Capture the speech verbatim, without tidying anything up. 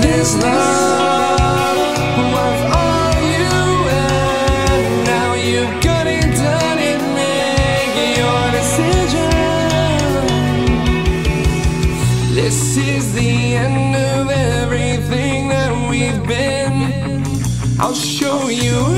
There's love worth all you have. Now you've got it done, it make your decision. This is the end of everything that we've been. I'll show you